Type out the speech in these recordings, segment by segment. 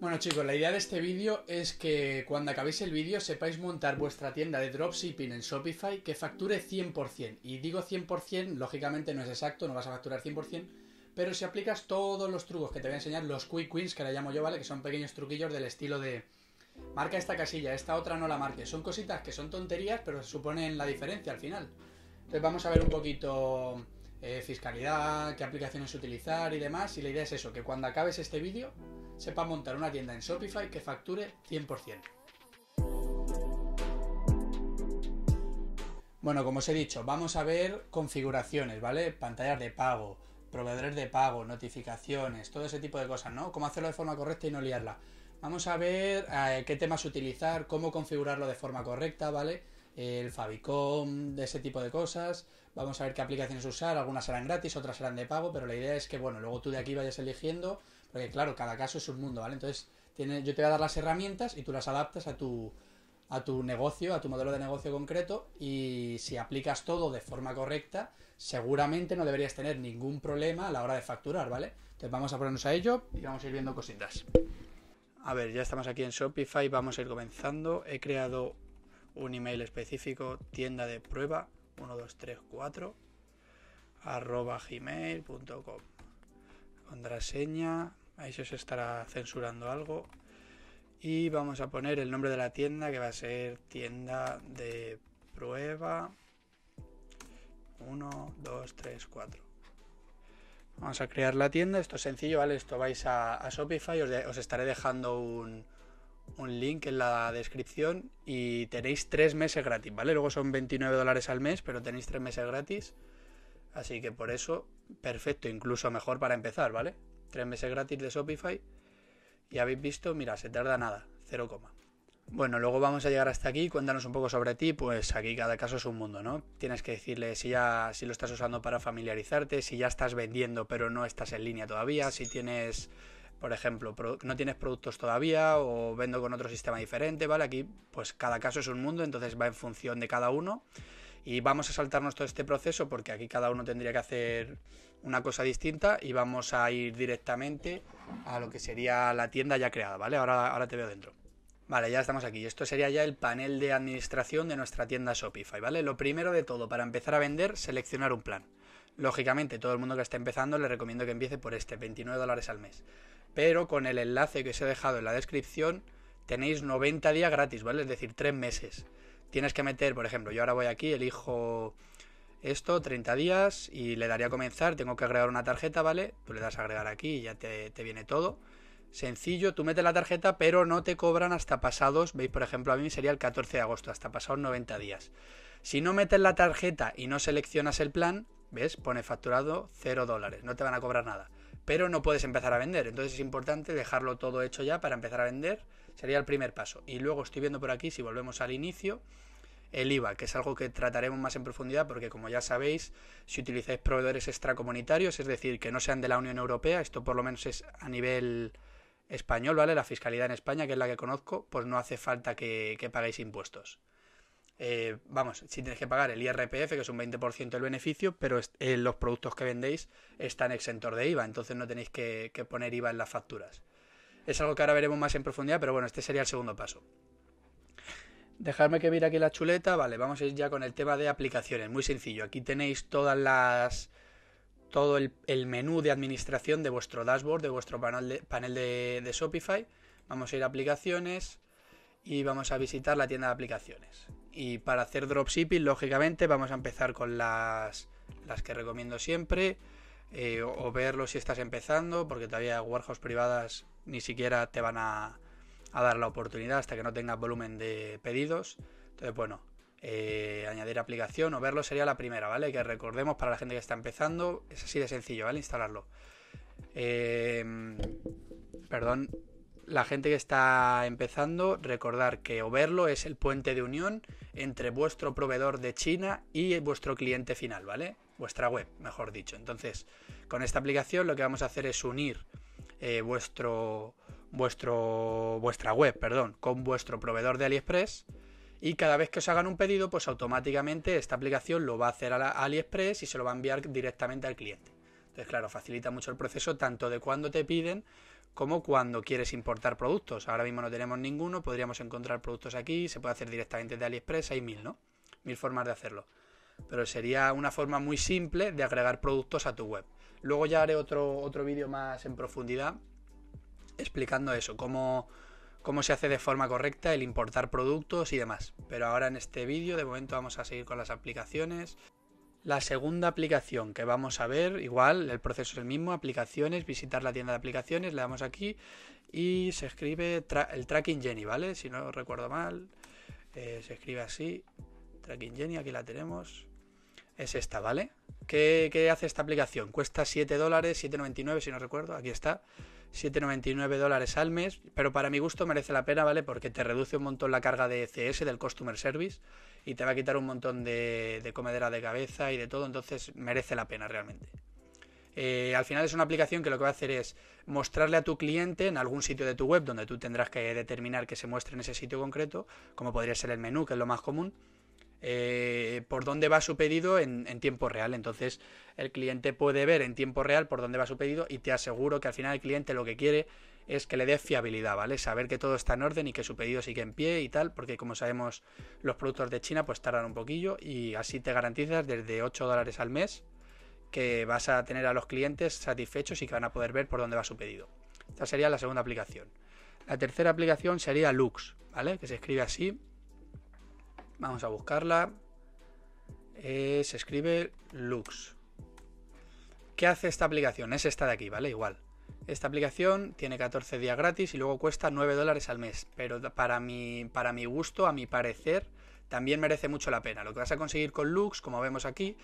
Bueno chicos, la idea de este vídeo es que cuando acabéis el vídeo sepáis montar vuestra tienda de dropshipping en Shopify que facture 100%. Y digo 100%, lógicamente no es exacto, no vas a facturar 100%, pero si aplicas todos los trucos que te voy a enseñar, los quick wins que le llamo yo, ¿vale? Que son pequeños truquillos del estilo de marca esta casilla, esta otra no la marques. Son cositas que son tonterías, pero suponen la diferencia al final. Entonces vamos a ver un poquito fiscalidad, qué aplicaciones utilizar y demás. Y la idea es eso, que cuando acabes este vídeo sepa montar una tienda en Shopify que facture 100%. Bueno, como os he dicho, vamos a ver configuraciones, ¿vale? Pantallas de pago, proveedores de pago, notificaciones, todo ese tipo de cosas, ¿no? Cómo hacerlo de forma correcta y no liarla. Vamos a ver qué temas utilizar, cómo configurarlo de forma correcta, ¿vale? El favicon, de ese tipo de cosas. Vamos a ver qué aplicaciones usar, algunas serán gratis, otras serán de pago, pero la idea es que, bueno, luego tú de aquí vayas eligiendo, porque claro, cada caso es un mundo, ¿vale? Entonces, yo te voy a dar las herramientas y tú las adaptas a tu negocio, a tu modelo de negocio concreto, y si aplicas todo de forma correcta, seguramente no deberías tener ningún problema a la hora de facturar, ¿vale? Entonces vamos a ponernos a ello y vamos a ir viendo cositas. A ver, ya estamos aquí en Shopify, vamos a ir comenzando. He creado un email específico, tienda de prueba 1234 @gmail.com. Contraseña, ahí se os estará censurando algo. Y vamos a poner el nombre de la tienda, que va a ser tienda de prueba 1234. Vamos a crear la tienda. Esto es sencillo, ¿vale? Esto vais a Shopify, os estaré dejando un link en la descripción y tenéis 3 meses gratis, ¿vale? Luego son $29 al mes, pero tenéis 3 meses gratis, así que por eso, perfecto, incluso mejor para empezar, ¿vale? 3 meses gratis de Shopify y habéis visto, mira, se tarda nada, 0,. Bueno, luego vamos a llegar hasta aquí. Cuéntanos un poco sobre ti. Pues aquí cada caso es un mundo, ¿no? Tienes que decirle si lo estás usando para familiarizarte, si ya estás vendiendo pero no estás en línea todavía, si tienes, por ejemplo, no tienes productos todavía o vendo con otro sistema diferente, ¿vale? Aquí pues cada caso es un mundo, entonces va en función de cada uno y vamos a saltarnos todo este proceso porque aquí cada uno tendría que hacer una cosa distinta y vamos a ir directamente a lo que sería la tienda ya creada, ¿vale? Ahora te veo dentro. Vale, ya estamos aquí. Esto sería ya el panel de administración de nuestra tienda Shopify, ¿vale? Lo primero de todo, para empezar a vender, seleccionar un plan. Lógicamente, todo el mundo que está empezando le recomiendo que empiece por este, $29 al mes. Pero con el enlace que os he dejado en la descripción tenéis 90 días gratis, ¿vale? Es decir, 3 meses. Tienes que meter, por ejemplo, yo ahora voy aquí, elijo esto, 30 días y le daría a comenzar. Tengo que agregar una tarjeta, ¿vale? Tú le das a agregar aquí y ya te viene todo. Sencillo, tú metes la tarjeta pero no te cobran hasta pasados, veis, por ejemplo, a mí sería el 14 de agosto, hasta pasados 90 días. Si no metes la tarjeta y no seleccionas el plan, ¿ves? Pone facturado $0, no te van a cobrar nada. Pero no puedes empezar a vender, entonces es importante dejarlo todo hecho ya para empezar a vender, sería el primer paso. Y luego estoy viendo por aquí, si volvemos al inicio, el IVA, que es algo que trataremos más en profundidad porque, como ya sabéis, si utilizáis proveedores extracomunitarios, es decir, que no sean de la Unión Europea, esto por lo menos es a nivel español, ¿vale? La fiscalidad en España, que es la que conozco, pues no hace falta que paguéis impuestos. Vamos, si tenéis que pagar el IRPF, que es un 20% del beneficio, pero los productos que vendéis están exentos de IVA, entonces no tenéis que poner IVA en las facturas. Es algo que ahora veremos más en profundidad, pero bueno, este sería el segundo paso. Dejadme que mire aquí la chuleta. Vale, vamos a ir ya con el tema de aplicaciones, muy sencillo. Aquí tenéis todo el menú de administración de vuestro dashboard, de vuestro panel de Shopify. Vamos a ir a aplicaciones y vamos a visitar la tienda de aplicaciones. Y para hacer dropshipping, lógicamente, vamos a empezar con las que recomiendo siempre, o verlo si estás empezando, porque todavía warehouse privadas ni siquiera te van a dar la oportunidad hasta que no tengas volumen de pedidos. Entonces, bueno, añadir aplicación o verlo sería la primera, ¿vale? Que recordemos, para la gente que está empezando, es así de sencillo, ¿vale? Instalarlo. Perdón. La gente que está empezando, recordar que Oberlo es el puente de unión entre vuestro proveedor de China y vuestro cliente final, ¿vale? Vuestra web, mejor dicho. Entonces, con esta aplicación lo que vamos a hacer es unir vuestra web, perdón, con vuestro proveedor de AliExpress, y cada vez que os hagan un pedido, pues automáticamente esta aplicación lo va a hacer a AliExpress y se lo va a enviar directamente al cliente. Entonces, claro, facilita mucho el proceso, tanto de cuando te piden como cuando quieres importar productos. Ahora mismo no tenemos ninguno, podríamos encontrar productos aquí, se puede hacer directamente de AliExpress, hay 1000, ¿no? 1000 formas de hacerlo. Pero sería una forma muy simple de agregar productos a tu web. Luego ya haré otro vídeo más en profundidad explicando eso, cómo se hace de forma correcta el importar productos y demás. Pero ahora en este vídeo de momento vamos a seguir con las aplicaciones. La segunda aplicación que vamos a ver, igual, el proceso es el mismo, aplicaciones, visitar la tienda de aplicaciones, le damos aquí y se escribe el Tracking Genie, ¿vale? Si no recuerdo mal, se escribe así, Tracking Genie, aquí la tenemos, es esta, ¿vale? ¿Qué hace esta aplicación? Cuesta $7, 7,99 si no recuerdo, aquí está, $7,99 al mes, pero para mi gusto merece la pena, ¿vale? Porque te reduce un montón la carga de CS, del Customer Service, y te va a quitar un montón de comedera de cabeza y de todo, entonces merece la pena realmente. Al final es una aplicación que lo que va a hacer es mostrarle a tu cliente en algún sitio de tu web, donde tú tendrás que determinar que se muestre en ese sitio concreto, como podría ser el menú, que es lo más común, por dónde va su pedido en tiempo real. Entonces el cliente puede ver en tiempo real por dónde va su pedido y te aseguro que al final el cliente lo que quiere es que le des fiabilidad, ¿vale? Saber que todo está en orden y que su pedido sigue en pie y tal, porque como sabemos los productos de China pues tardan un poquillo y así te garantizas desde $8 al mes que vas a tener a los clientes satisfechos y que van a poder ver por dónde va su pedido. Esta sería la segunda aplicación. La tercera aplicación sería Loox, ¿vale? Que se escribe así. Vamos a buscarla. Se escribe Loox. ¿Qué hace esta aplicación? Es esta de aquí, ¿vale? Igual. Esta aplicación tiene 14 días gratis y luego cuesta $9 al mes. Pero para mi gusto, a mi parecer, también merece mucho la pena. Lo que vas a conseguir con Loox, como vemos aquí,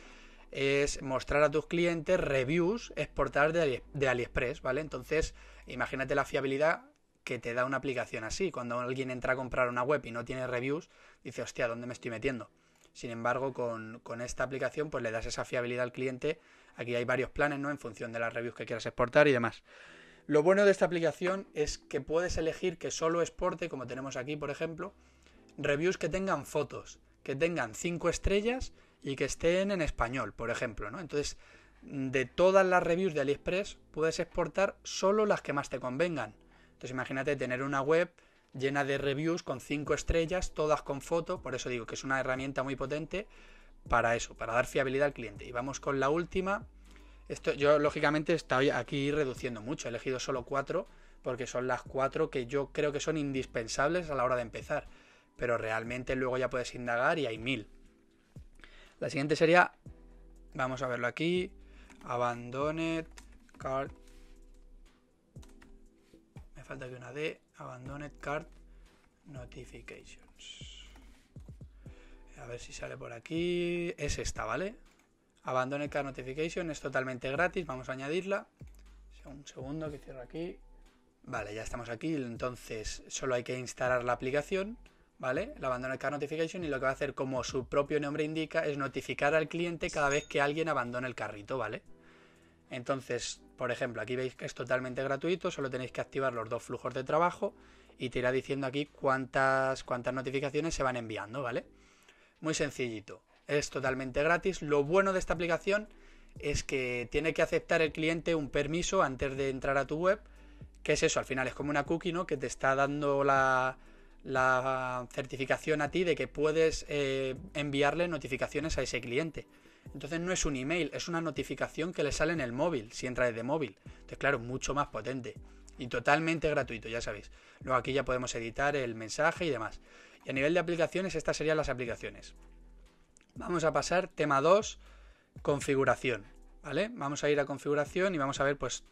es mostrar a tus clientes reviews exportadas de AliExpress, ¿vale? Entonces, imagínate la fiabilidad que te da una aplicación así. Cuando alguien entra a comprar una web y no tiene reviews, dice, hostia, ¿dónde me estoy metiendo? Sin embargo, con esta aplicación pues le das esa fiabilidad al cliente. Aquí hay varios planes, ¿no? En función de las reviews que quieras exportar y demás. Lo bueno de esta aplicación es que puedes elegir que solo exporte, como tenemos aquí, por ejemplo, reviews que tengan fotos, que tengan 5 estrellas y que estén en español, por ejemplo, ¿no? Entonces, de todas las reviews de AliExpress puedes exportar solo las que más te convengan. Entonces imagínate tener una web llena de reviews con 5 estrellas, todas con foto, por eso digo que es una herramienta muy potente para eso, para dar fiabilidad al cliente. Y vamos con la última. Esto yo lógicamente estoy aquí reduciendo mucho, he elegido solo 4 porque son las 4 que yo creo que son indispensables a la hora de empezar, pero realmente luego ya puedes indagar y hay 1000. La siguiente sería, vamos a verlo aquí, Abandoned Cart. Falta que una D, Abandoned Cart Notifications. A ver si sale por aquí. Es esta, ¿vale? Abandoned Cart Notification es totalmente gratis. Vamos a añadirla. Un segundo que cierro aquí. Vale, ya estamos aquí. Entonces solo hay que instalar la aplicación, ¿vale? La Abandoned Cart Notification, y lo que va a hacer, como su propio nombre indica, es notificar al cliente cada vez que alguien abandone el carrito, ¿vale? Entonces, por ejemplo, aquí veis que es totalmente gratuito, solo tenéis que activar los 2 flujos de trabajo y te irá diciendo aquí cuántas notificaciones se van enviando, ¿vale? Muy sencillito, es totalmente gratis. Lo bueno de esta aplicación es que tiene que aceptar el cliente un permiso antes de entrar a tu web, que es eso, al final es como una cookie, ¿no? Que te está dando la certificación a ti de que puedes enviarle notificaciones a ese cliente. Entonces no es un email, es una notificación que le sale en el móvil, si entra desde móvil. Entonces claro, mucho más potente y totalmente gratuito, ya sabéis. Luego aquí ya podemos editar el mensaje y demás. Y a nivel de aplicaciones, estas serían las aplicaciones. Vamos a pasar, tema 2, configuración, ¿vale? Vamos a ir a configuración y vamos a ver pues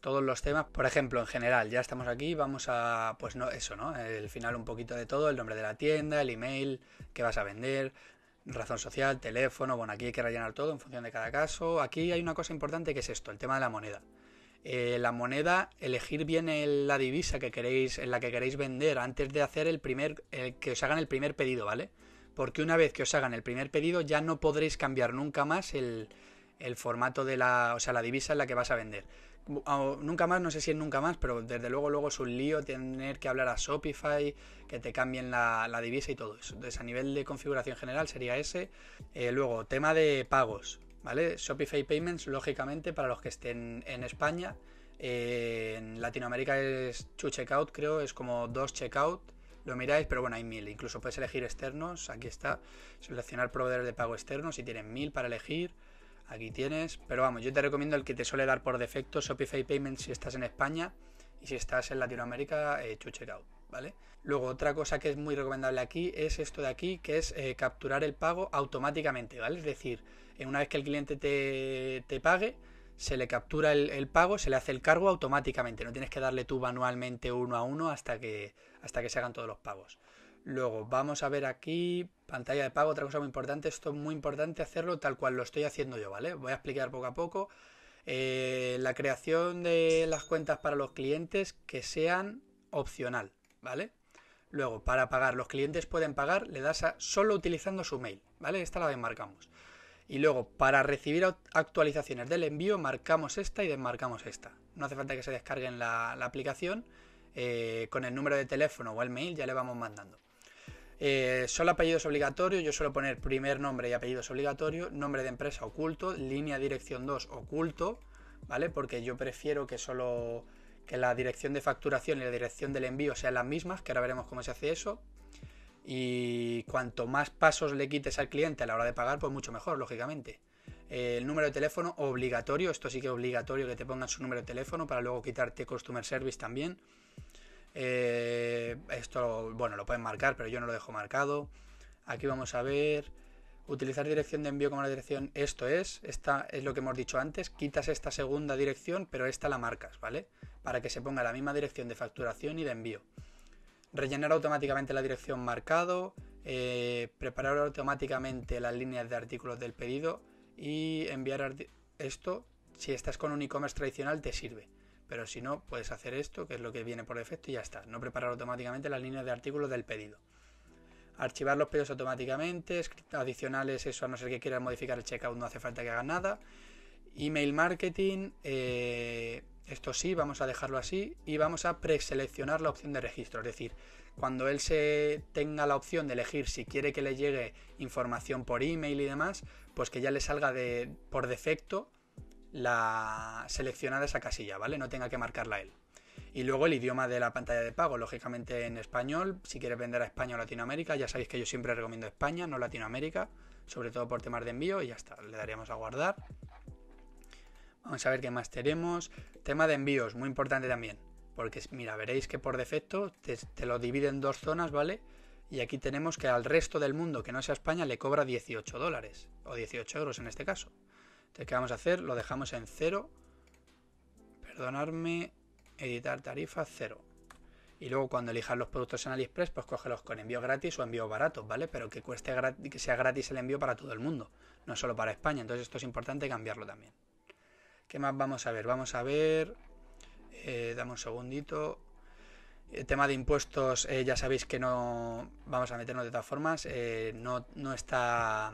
todos los temas. Por ejemplo, en general, ya estamos aquí, vamos a, pues no, eso, ¿no? El final un poquito de todo, el nombre de la tienda, el email, qué vas a vender, razón social, teléfono, bueno, aquí hay que rellenar todo en función de cada caso. Aquí hay una cosa importante que es esto, el tema de la moneda. La moneda, elegir bien la divisa que queréis, en la que queréis vender antes de hacer que os hagan el primer pedido, ¿vale? Porque una vez que os hagan el primer pedido ya no podréis cambiar nunca más el formato de la divisa en la que vas a vender. Nunca más, no sé si es nunca más, pero desde luego es un lío tener que hablar a Shopify, que te cambien la divisa y todo eso. Entonces a nivel de configuración general sería ese. Luego tema de pagos, ¿vale? Shopify Payments, lógicamente, para los que estén en España, En Latinoamérica es 2Checkout, creo, es como 2Checkout, lo miráis, pero bueno, hay 1000, incluso puedes elegir externos, aquí está, seleccionar proveedores de pago externos, si tienen 1000 para elegir, aquí tienes, pero vamos, yo te recomiendo el que te suele dar por defecto Shopify Payments si estás en España, y si estás en Latinoamérica, 2Checkout, ¿vale? Luego otra cosa que es muy recomendable aquí es esto de aquí, que es capturar el pago automáticamente, ¿vale? Es decir, una vez que el cliente te pague, se le captura el pago, se le hace el cargo automáticamente, no tienes que darle tú manualmente uno a uno hasta que se hagan todos los pagos. Luego vamos a ver aquí, pantalla de pago, otra cosa muy importante, esto es muy importante hacerlo tal cual lo estoy haciendo yo, ¿vale? Voy a explicar poco a poco. La creación de las cuentas para los clientes que sean opcional, ¿vale? Luego, para pagar, los clientes pueden pagar, le das a solo utilizando su mail, ¿vale? Esta la desmarcamos. Y luego, para recibir actualizaciones del envío, marcamos esta y desmarcamos esta. No hace falta que se descarguen la aplicación. Con el número de teléfono o el mail ya le vamos mandando. Solo apellidos obligatorios. Yo suelo poner primer nombre y apellidos obligatorios. Nombre de empresa oculto. Línea dirección 2 oculto. ¿Vale? Porque yo prefiero que solo que la dirección de facturación y la dirección del envío sean las mismas. Que ahora veremos cómo se hace eso. Y cuanto más pasos le quites al cliente a la hora de pagar, pues mucho mejor, lógicamente. El número de teléfono obligatorio, esto sí que es obligatorio que te pongan su número de teléfono para luego quitarte Customer Service también. Esto, bueno, lo pueden marcar, pero yo no lo dejo marcado. Aquí vamos a ver, utilizar dirección de envío como la dirección, esta es lo que hemos dicho antes, quitas esta segunda dirección, pero esta la marcas, ¿vale? Para que se ponga la misma dirección de facturación y de envío. Rellenar automáticamente la dirección marcado, preparar automáticamente las líneas de artículos del pedido y enviar esto. Si estás con un e-commerce tradicional te sirve, pero si no puedes hacer esto, que es lo que viene por defecto y ya está. No preparar automáticamente las líneas de artículos del pedido. Archivar los pedidos automáticamente, adicionales eso a no ser que quieras modificar el checkout no hace falta que hagas nada. Email marketing, esto sí, vamos a dejarlo así y vamos a preseleccionar la opción de registro, es decir, cuando él se tenga la opción de elegir si quiere que le llegue información por email y demás, pues que ya le salga por defecto la seleccionada esa casilla, ¿vale? No tenga que marcarla él. Y luego el idioma de la pantalla de pago, lógicamente en español, si quieres vender a España o Latinoamérica, ya sabéis que yo siempre recomiendo España, no Latinoamérica, sobre todo por temas de envío y ya está, le daríamos a guardar. Vamos a ver qué más tenemos. Tema de envíos, muy importante también. Porque, mira, veréis que por defecto te lo divide en dos zonas, ¿vale? Y aquí tenemos que al resto del mundo, que no sea España, le cobra $18 o 18 euros en este caso. Entonces, ¿qué vamos a hacer? Lo dejamos en 0. Perdonadme, editar tarifa 0. Y luego cuando elijas los productos en AliExpress, pues cógelos con envío gratis o envío barato, ¿vale? Pero que cueste que sea gratis el envío para todo el mundo, no solo para España. Entonces, esto es importante cambiarlo también. ¿Qué más vamos a ver? Vamos a ver, dame un segundito, el tema de impuestos, ya sabéis que no, vamos a meternos de todas formas, no está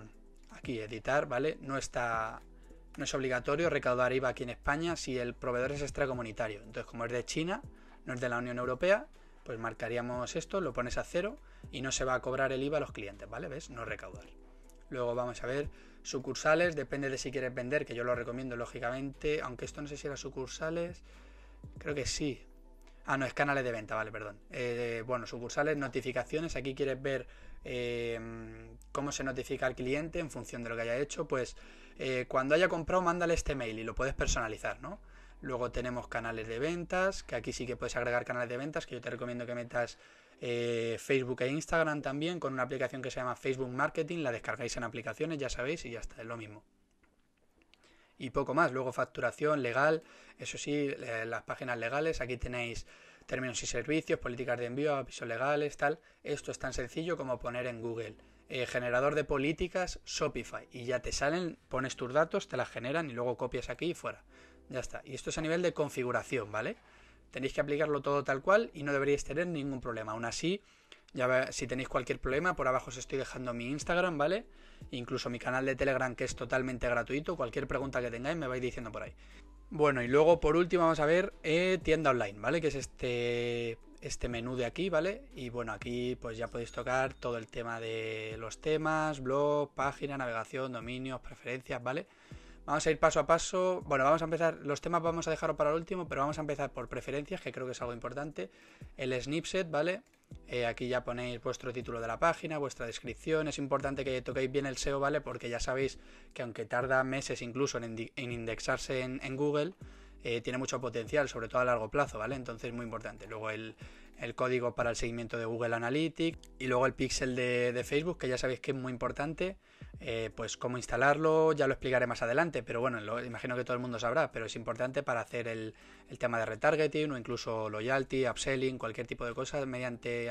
aquí editar, ¿vale? No es obligatorio recaudar IVA aquí en España si el proveedor es extracomunitario, entonces como es de China, no es de la Unión Europea, pues marcaríamos esto, lo pones a 0 y no se va a cobrar el IVA a los clientes, ¿vale? ¿Ves? No recaudar. Luego vamos a ver sucursales, depende de si quieres vender, que yo lo recomiendo lógicamente, aunque esto no sé si era sucursales, creo que sí. Ah, no, es canales de venta, vale, perdón. Bueno, sucursales, notificaciones, aquí quieres ver cómo se notifica al cliente en función de lo que haya hecho, pues cuando haya comprado mándale este mail y lo puedes personalizar, ¿no? Luego tenemos canales de ventas, que aquí sí que puedes agregar canales de ventas, que yo te recomiendo que metas Facebook e Instagram también con una aplicación que se llama Facebook Marketing, la descargáis en aplicaciones, ya sabéis, y ya está, es lo mismo. Y poco más, luego facturación, legal, eso sí, las páginas legales, aquí tenéis términos y servicios, políticas de envío, avisos legales, tal. Esto es tan sencillo como poner en Google generador de políticas Shopify y ya te salen, pones tus datos, te las generan y luego copias aquí y fuera. Ya está, y esto es a nivel de configuración, ¿vale? Tenéis que aplicarlo todo tal cual y no deberíais tener ningún problema. Aún así, ya si tenéis cualquier problema, por abajo os estoy dejando mi Instagram, ¿vale? Incluso mi canal de Telegram, que es totalmente gratuito. Cualquier pregunta que tengáis me vais diciendo por ahí. Bueno, y luego por último vamos a ver tienda online, ¿vale? Que es este menú de aquí, ¿vale? Y bueno, aquí pues ya podéis tocar todo el tema de los temas, blog, página, navegación, dominios, preferencias, ¿vale? Vamos a ir paso a paso. Bueno, vamos a empezar, los temas vamos a dejarlo para el último, pero vamos a empezar por preferencias, que creo que es algo importante. El snipset, ¿vale? Aquí ya ponéis vuestro título de la página, vuestra descripción. Es importante que toquéis bien el SEO, ¿vale? Porque ya sabéis que aunque tarda meses incluso en indexarse en Google, tiene mucho potencial, sobre todo a largo plazo, ¿vale? Entonces, muy importante. Luego el código para el seguimiento de Google Analytics y luego el pixel de Facebook, que ya sabéis que es muy importante. Pues cómo instalarlo, ya lo explicaré más adelante, pero bueno, imagino que todo el mundo sabrá, pero es importante para hacer el tema de retargeting o incluso loyalty, upselling, cualquier tipo de cosas mediante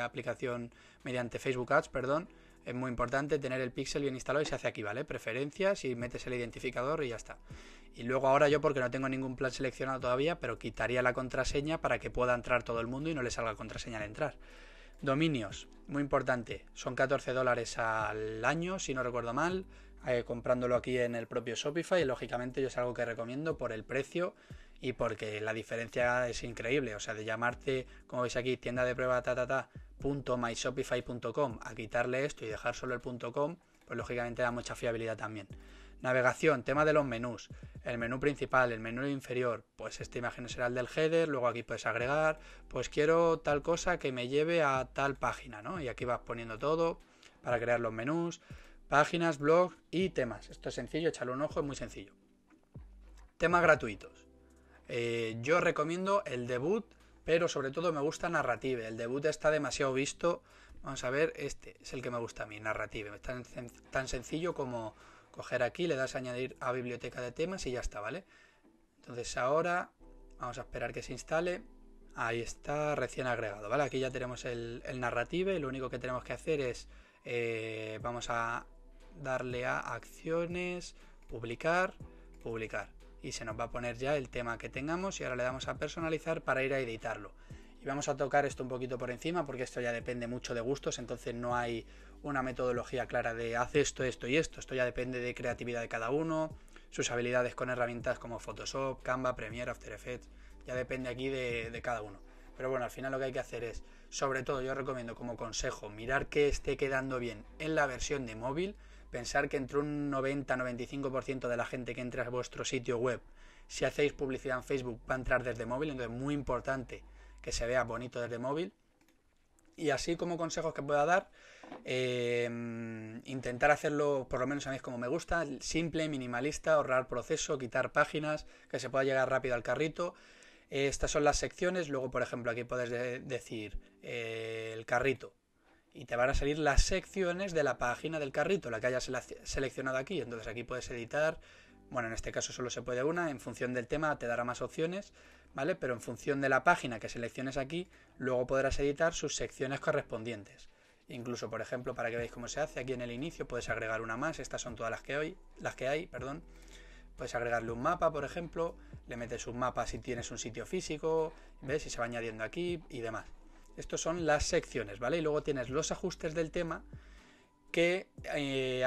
Facebook Ads, perdón. Es muy importante tener el pixel bien instalado y se hace aquí, ¿vale? Preferencias y metes el identificador y ya está. Y luego ahora yo, porque no tengo ningún plan seleccionado todavía, pero quitaría la contraseña para que pueda entrar todo el mundo y no le salga contraseña al entrar. Dominios, muy importante. Son $14 al año, si no recuerdo mal, comprándolo aquí en el propio Shopify. Y lógicamente yo es algo que recomiendo por el precio y porque la diferencia es increíble. O sea, de llamarte, como veis aquí, tienda de prueba, .myshopify.com a quitarle esto y dejar solo el .com, pues lógicamente da mucha fiabilidad también. Navegación, tema de los menús, el menú principal, el menú inferior, pues esta imagen será el del header, luego aquí puedes agregar, pues quiero tal cosa que me lleve a tal página, ¿no? Y aquí vas poniendo todo para crear los menús, páginas, blogs y temas. Esto es sencillo, echarle un ojo, es muy sencillo. Temas gratuitos. Yo recomiendo el Debut, pero sobre todo me gusta Narrative. El Debut está demasiado visto. Vamos a ver, este es el que me gusta a mí, Narrative. Es tan sencillo como coger aquí, le das a añadir a biblioteca de temas y ya está, ¿vale? Entonces ahora vamos a esperar que se instale. Ahí está, recién agregado, ¿vale? Aquí ya tenemos el Narrative. Lo único que tenemos que hacer es, vamos a darle a acciones, publicar. Y se nos va a poner ya el tema que tengamos y ahora le damos a personalizar para ir a editarlo. Y vamos a tocar esto un poquito por encima porque esto ya depende mucho de gustos, entonces no hay una metodología clara de haz esto, esto y esto. Esto ya depende de creatividad de cada uno, sus habilidades con herramientas como Photoshop, Canva, Premiere, After Effects, ya depende aquí de cada uno. Pero bueno, al final lo que hay que hacer es, sobre todo yo recomiendo como consejo, mirar que esté quedando bien en la versión de móvil. Pensar que entre un 90-95% de la gente que entra a vuestro sitio web, si hacéis publicidad en Facebook, va a entrar desde móvil, entonces es muy importante que se vea bonito desde móvil. Y así como consejos que pueda dar, intentar hacerlo, por lo menos a mí es como me gusta, simple, minimalista, ahorrar proceso, quitar páginas, que se pueda llegar rápido al carrito. Estas son las secciones, luego por ejemplo aquí puedes decir el carrito. Y te van a salir las secciones de la página del carrito, la que hayas seleccionado aquí. Entonces aquí puedes editar, bueno, en este caso solo se puede una, en función del tema te dará más opciones, ¿vale? Pero en función de la página que selecciones aquí, luego podrás editar sus secciones correspondientes. Incluso, por ejemplo, para que veáis cómo se hace, aquí en el inicio puedes agregar una más, estas son todas las que hay. Puedes agregarle un mapa, por ejemplo, le metes un mapa si tienes un sitio físico, ¿ves? Y se va añadiendo aquí y demás. Estos son las secciones, ¿vale? Y luego tienes los ajustes del tema que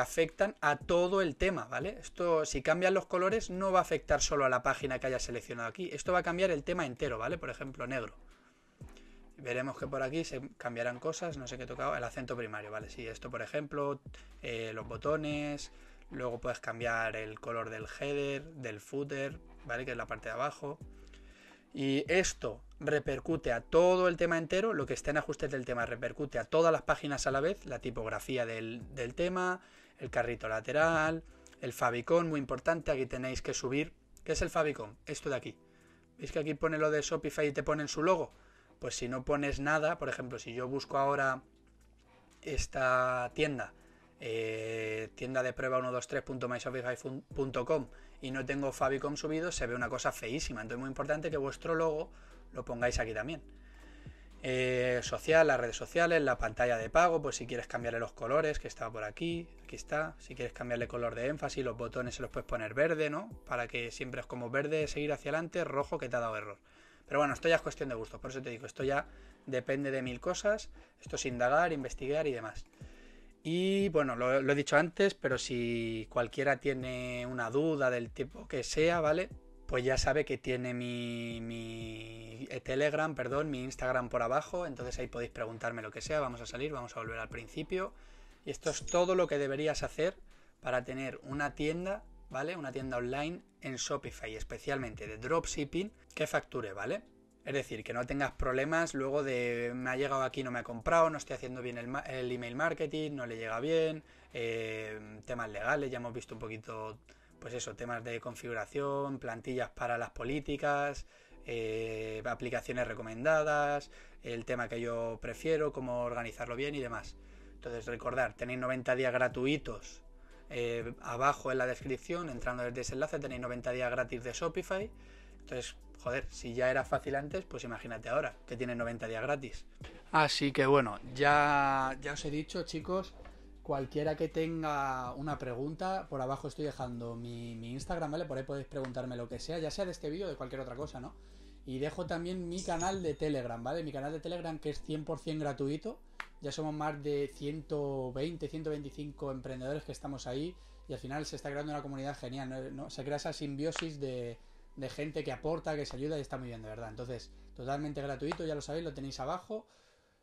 afectan a todo el tema, ¿vale? Esto, si cambian los colores, no va a afectar solo a la página que hayas seleccionado aquí. Esto va a cambiar el tema entero, ¿vale? Por ejemplo, negro. Veremos que por aquí se cambiarán cosas, no sé qué he tocado, el acento primario, ¿vale? Sí, esto, por ejemplo, los botones, luego puedes cambiar el color del header, del footer, ¿vale? Que es la parte de abajo. Y esto repercute a todo el tema entero, lo que esté en ajustes del tema repercute a todas las páginas a la vez, la tipografía del tema, el carrito lateral, el favicon, muy importante, aquí tenéis que subir. ¿Qué es el favicon? Esto de aquí. ¿Veis que aquí pone lo de Shopify y te ponen su logo? Pues si no pones nada, por ejemplo, si yo busco ahora esta tienda, tienda de prueba 123.myshopify.com y no tengo favicon subido, se ve una cosa feísima. Entonces es muy importante que vuestro logo lo pongáis aquí también. Las redes sociales, la pantalla de pago, pues si quieres cambiarle los colores, que está por aquí, aquí está, si quieres cambiarle color de énfasis, los botones se los puedes poner verde, ¿no? Para que siempre es como verde, seguir hacia adelante, rojo, que te ha dado error. Pero bueno, esto ya es cuestión de gustos, por eso te digo, esto ya depende de mil cosas, esto es indagar, investigar y demás. Y bueno, lo he dicho antes, pero si cualquiera tiene una duda del tipo que sea, ¿vale? Pues ya sabe que tiene mi Telegram, perdón, mi Instagram por abajo, entonces ahí podéis preguntarme lo que sea. Vamos a salir, vamos a volver al principio. Y esto es todo lo que deberías hacer para tener una tienda ¿vale? Una tienda online en Shopify, especialmente de dropshipping, que facture, ¿vale? Es decir, que no tengas problemas luego de me ha llegado aquí, no me ha comprado, no estoy haciendo bien el email marketing, no le llega bien, temas legales, ya hemos visto un poquito, pues eso, temas de configuración, plantillas para las políticas, aplicaciones recomendadas, el tema que yo prefiero, cómo organizarlo bien y demás. Entonces, recordar, tenéis 90 días gratuitos abajo en la descripción, entrando desde ese enlace, tenéis 90 días gratis de Shopify. Entonces, joder, si ya era fácil antes, pues imagínate ahora, que tienes 90 días gratis. Así que bueno, ya os he dicho, chicos, cualquiera que tenga una pregunta, por abajo estoy dejando mi Instagram, ¿vale? Por ahí podéis preguntarme lo que sea, ya sea de este vídeo o de cualquier otra cosa, ¿no? Y dejo también mi canal de Telegram, ¿vale? Mi canal de Telegram, que es 100% gratuito. Ya somos más de 120, 125 emprendedores que estamos ahí y al final se está creando una comunidad genial, ¿no? Se crea esa simbiosis de gente que aporta, que se ayuda y está muy bien, de verdad. Entonces, totalmente gratuito, ya lo sabéis, lo tenéis abajo.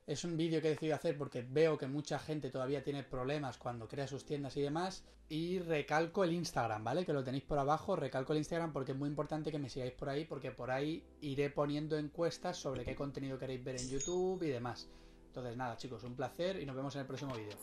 Es un vídeo que he decidido hacer porque veo que mucha gente todavía tiene problemas cuando crea sus tiendas y demás. Y recalco el Instagram, ¿vale? Que lo tenéis por abajo, recalco el Instagram porque es muy importante que me sigáis por ahí, porque por ahí iré poniendo encuestas sobre qué contenido queréis ver en YouTube y demás. Entonces nada, chicos, un placer y nos vemos en el próximo vídeo.